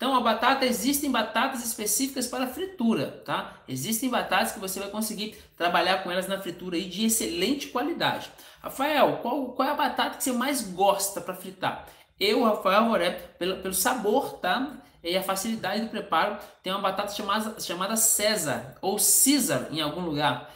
Então, a batata, existem batatas específicas para fritura, tá? Existem batatas que você vai conseguir trabalhar com elas na fritura aí de excelente qualidade. Rafael, qual é a batata que você mais gosta para fritar? Eu, Rafael Arvoré, pelo sabor, tá? E a facilidade do preparo, tem uma batata chamada César, ou César em algum lugar.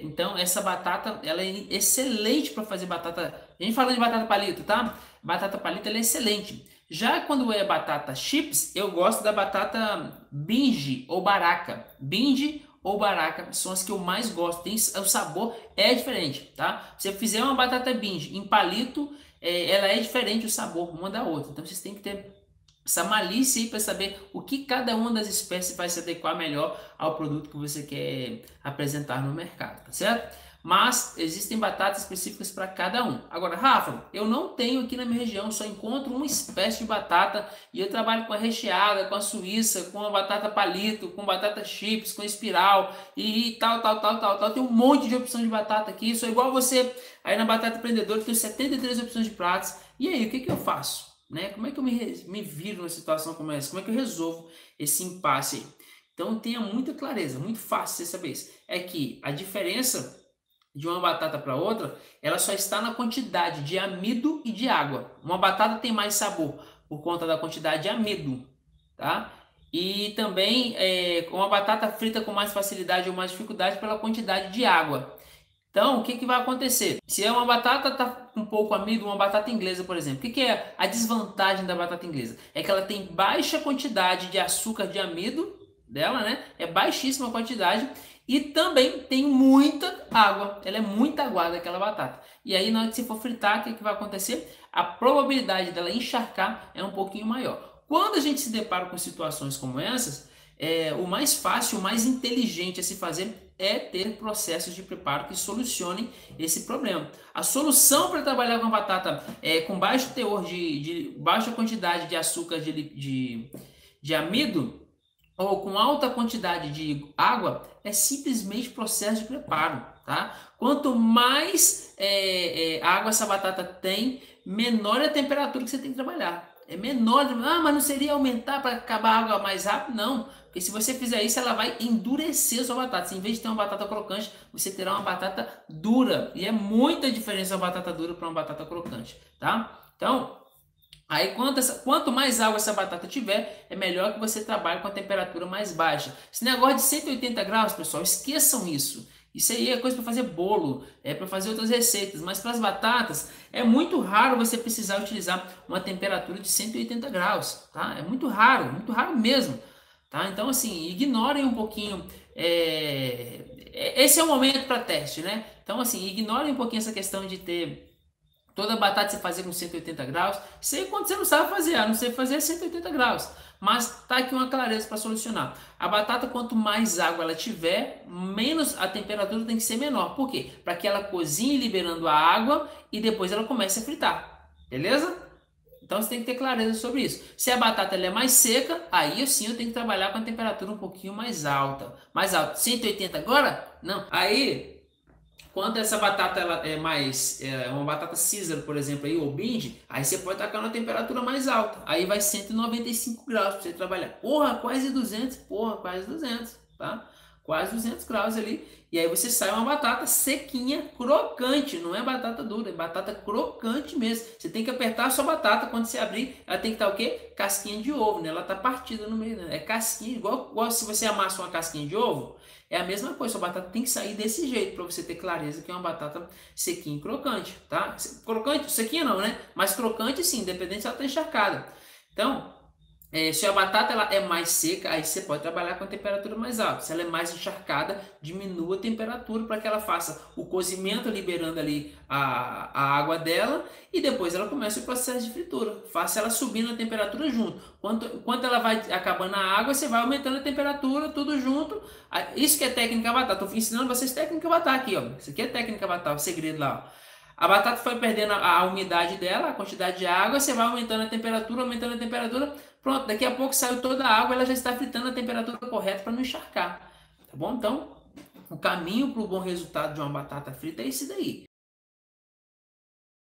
Então, essa batata, ela é excelente para fazer batata. A gente falou de batata palito, tá? Batata palito, ela é excelente. Já quando é batata chips, eu gosto da batata Bintje ou Baraka. Bintje ou Baraka são as que eu mais gosto. O sabor é diferente, tá? Se eu fizer uma batata Bintje em palito, ela é diferente o sabor uma da outra. Então vocês têm que ter essa malícia aí para saber o que cada uma das espécies vai se adequar melhor ao produto que você quer apresentar no mercado, tá certo? Mas existem batatas específicas para cada um. Agora, Rafa, eu não tenho aqui na minha região, só encontro uma espécie de batata e eu trabalho com a recheada, com a suíça, com a batata palito, com batata chips, com espiral e tal. Tem um monte de opção de batata aqui, sou igual a você. Aí na Batata Empreendedora tem 73 opções de pratos. E aí, o que eu faço? Né? Como é que eu me viro numa situação como essa? Como é que eu resolvo esse impasse aí? Então tenha muita clareza, muito fácil você saber isso. É que a diferença de uma batata para outra, ela só está na quantidade de amido e de água. Uma batata tem mais sabor por conta da quantidade de amido, tá? E também uma batata frita com mais facilidade ou mais dificuldade pela quantidade de água. Então, o que que vai acontecer? Se é uma batata tá com pouco amido, uma batata inglesa, por exemplo. O que que é a desvantagem da batata inglesa? É que ela tem baixa quantidade de açúcar de amido dela, né? É baixíssima quantidade. E também tem muita água, ela é muito aguada aquela batata. E aí na hora que você for fritar, o que que vai acontecer? A probabilidade dela encharcar é um pouquinho maior. Quando a gente se depara com situações como essas, o mais fácil, o mais inteligente a se fazer é ter processos de preparo que solucionem esse problema. A solução para trabalhar com a batata com baixo teor, baixa quantidade de açúcar de amido, ou com alta quantidade de água, é simplesmente processo de preparo, tá? Quanto mais água essa batata tem, menor é a temperatura que você tem que trabalhar. É menor, mas não seria aumentar para acabar a água mais rápido? Não, porque se você fizer isso, ela vai endurecer a sua batata. Se, em vez de ter uma batata crocante, você terá uma batata dura. E é muita diferença uma batata dura para uma batata crocante, tá? Então, aí quanto mais água essa batata tiver, é melhor que você trabalhe com a temperatura mais baixa. Esse negócio de 180 graus, pessoal, esqueçam isso. Isso aí é coisa para fazer bolo, é para fazer outras receitas. Mas para as batatas, é muito raro você precisar utilizar uma temperatura de 180 graus. Tá? É muito raro mesmo. Tá? Então, assim, ignorem um pouquinho. Esse é o momento para teste, né? Então, assim, ignorem um pouquinho essa questão de ter toda batata você fazer com 180 graus, isso aí quando você não sabe fazer, a não sei fazer 180 graus. Mas tá aqui uma clareza para solucionar. A batata, quanto mais água ela tiver, menos a temperatura tem que ser menor. Por quê? Para que ela cozinhe liberando a água e depois ela comece a fritar. Beleza? Então você tem que ter clareza sobre isso. Se a batata é mais seca, aí sim eu tenho que trabalhar com a temperatura um pouquinho mais alta. 180 agora? Não. Aí, quando essa batata ela é mais uma batata César, por exemplo, aí, ou Bintje, aí você pode tacar na temperatura mais alta. Aí vai 195 graus para você trabalhar. Porra, quase 200. Tá? Quase 200 graus ali. E aí você sai uma batata sequinha, crocante. Não é batata dura, é batata crocante mesmo. Você tem que apertar a sua batata. Quando você abrir, ela tem que estar o quê? Casquinha de ovo, né? Ela tá partida no meio, né? É casquinha, igual se você amassa uma casquinha de ovo. É a mesma coisa, sua batata tem que sair desse jeito para você ter clareza que é uma batata sequinha e crocante, tá? Crocante, sequinha não, né? Mas crocante sim, independente se ela está encharcada. Então, se a batata ela é mais seca, aí você pode trabalhar com a temperatura mais alta. Se ela é mais encharcada, diminua a temperatura para que ela faça o cozimento, liberando ali a água dela. E depois ela começa o processo de fritura. Faça ela subindo a temperatura junto. Quando ela vai acabando a água, você vai aumentando a temperatura, tudo junto. Isso que é técnica batata. Estou ensinando vocês técnica batata aqui, ó. Isso aqui é técnica batata, o segredo lá, ó. A batata foi perdendo a umidade dela, a quantidade de água, você vai aumentando a temperatura, pronto, daqui a pouco saiu toda a água, ela já está fritando a temperatura correta para não encharcar, tá bom? Então, o caminho para o bom resultado de uma batata frita é esse daí.